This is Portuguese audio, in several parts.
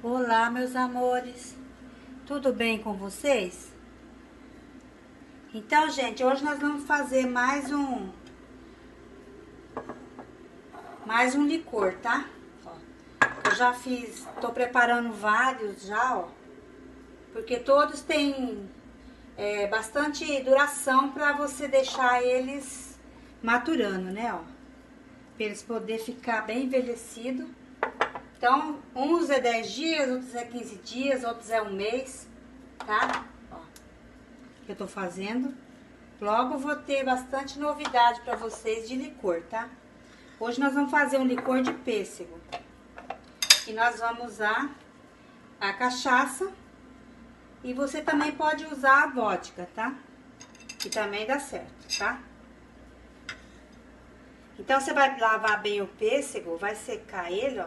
Olá, meus amores, tudo bem com vocês? Então, gente, hoje nós vamos fazer mais um licor, tá? Ó, eu já fiz, tô preparando vários já, ó, porque todos têm bastante duração pra você deixar eles maturando, né, ó, pra eles poderem ficar bem envelhecidos. Então, uns é 10 dias, outros é 15 dias, outros é um mês, tá? Ó, que eu tô fazendo. Logo vou ter bastante novidade pra vocês de licor, tá? Hoje nós vamos fazer um licor de pêssego. E nós vamos usar a cachaça. E você também pode usar a vodka, tá? Que também dá certo, tá? Então, você vai lavar bem o pêssego, vai secar ele, ó.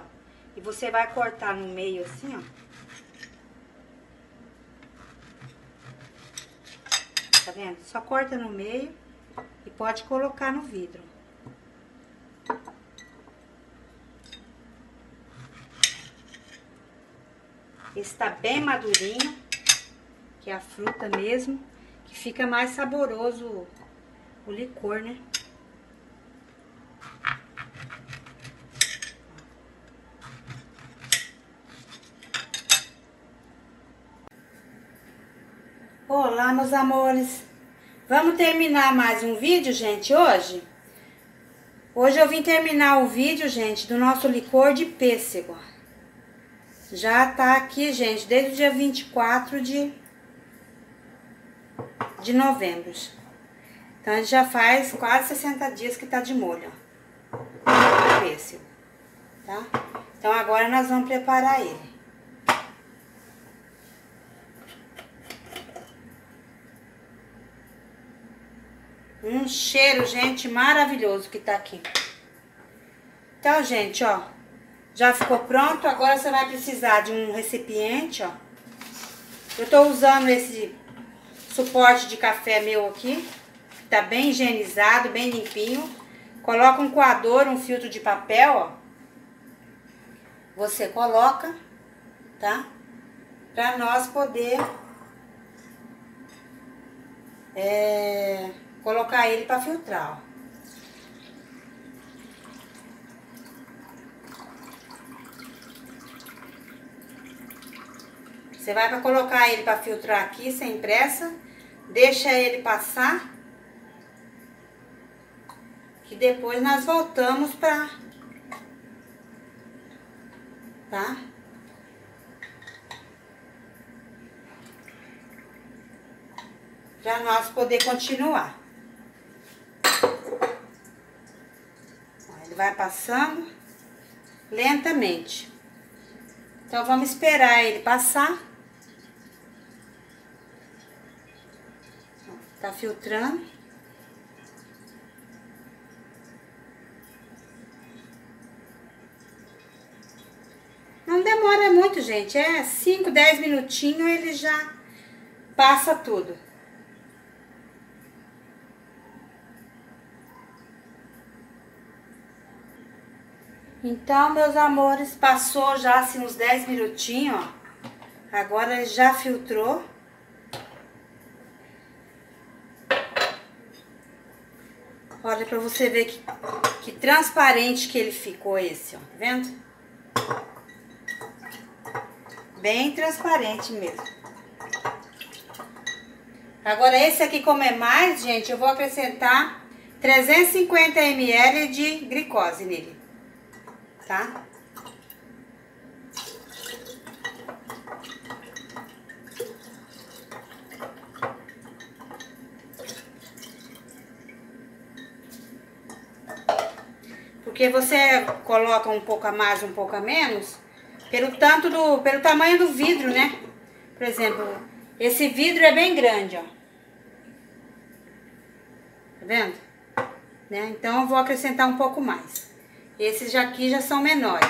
E você vai cortar no meio assim, ó. Tá vendo? Só corta no meio e pode colocar no vidro. Esse tá bem madurinho, que é a fruta mesmo, que fica mais saboroso o licor, né? Olá, meus amores, vamos terminar mais um vídeo, gente, hoje? Hoje eu vim terminar o vídeo, gente, do nosso licor de pêssego. Já tá aqui, gente, desde o dia 24 de novembro. Então, ele já faz quase 60 dias que tá de molho, ó, o pêssego, tá? Então, agora nós vamos preparar ele. Um cheiro, gente, maravilhoso que tá aqui. Então, gente, ó, já ficou pronto. Agora você vai precisar de um recipiente, ó. Eu tô usando esse suporte de café meu aqui. Tá bem higienizado, bem limpinho. Coloca um coador, um filtro de papel, ó. Você coloca, tá? Pra nós poder... colocar ele para filtrar, ó. Você vai para colocar ele para filtrar aqui sem pressa, deixa ele passar, que depois nós voltamos para, tá? Para nós poder continuar. Ele vai passando lentamente. Então, vamos esperar ele passar. Tá filtrando. Não demora muito, gente. É 5, 10 minutinhos, ele já passa tudo. Então, meus amores, passou já assim uns 10 minutinhos, ó. Agora ele já filtrou. Olha pra você ver que transparente que ele ficou esse, ó. Tá vendo? Bem transparente mesmo. Agora esse aqui, como é mais, gente, eu vou acrescentar 350 ml de glicose nele. Tá? Porque você coloca um pouco a mais, um pouco a menos, pelo tamanho do vidro, né? Por exemplo, esse vidro é bem grande, ó. Tá vendo? Né? Então eu vou acrescentar um pouco mais. Esses aqui já são menores.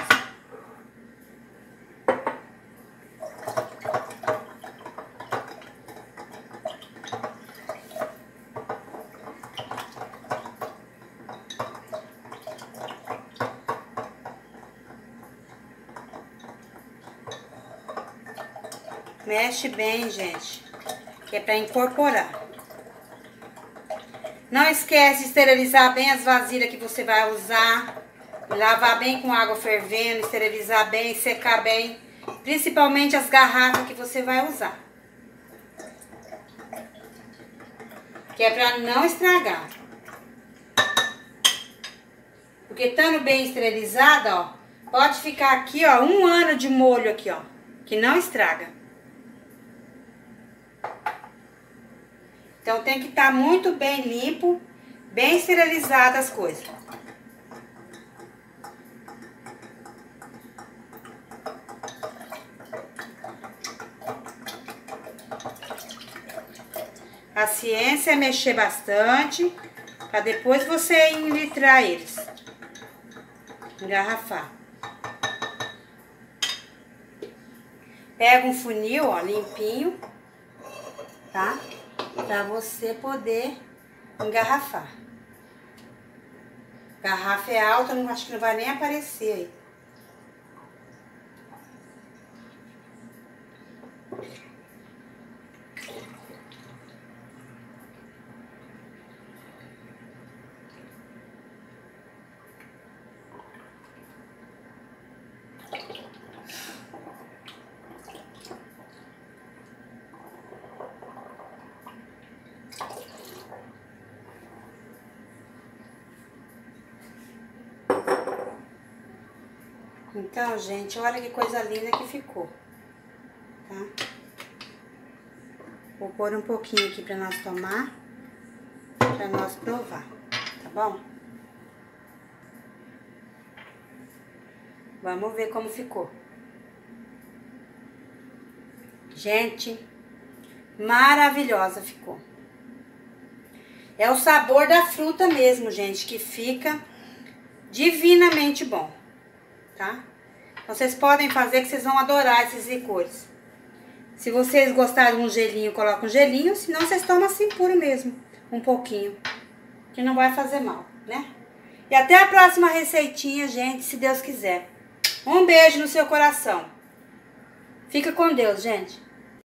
Mexe bem, gente, que é para incorporar. Não esquece de esterilizar bem as vasilhas que você vai usar. Lavar bem com água fervendo, esterilizar bem, secar bem. Principalmente as garrafas que você vai usar. Que é para não estragar. Porque estando bem esterilizada, ó, pode ficar aqui, ó, um ano de molho aqui, ó, que não estraga. Então tem que estar muito bem limpo, bem esterilizado as coisas. A ciência é mexer bastante, para depois você enlitrar eles. Engarrafar. Pega um funil, ó, limpinho, tá? Pra você poder engarrafar. Garrafa é alta, não, acho que não vai nem aparecer aí. Então, gente, olha que coisa linda que ficou, tá? Vou pôr um pouquinho aqui pra nós tomar, pra nós provar, tá bom? Vamos ver como ficou. Gente, maravilhosa ficou. É o sabor da fruta mesmo, gente, que fica divinamente bom, tá? Então, vocês podem fazer que vocês vão adorar esses licores. Se vocês gostarem de um gelinho, coloca um gelinho. Se não, vocês tomam assim puro mesmo. Um pouquinho. Que não vai fazer mal, né? E até a próxima receitinha, gente, se Deus quiser. Um beijo no seu coração. Fica com Deus, gente.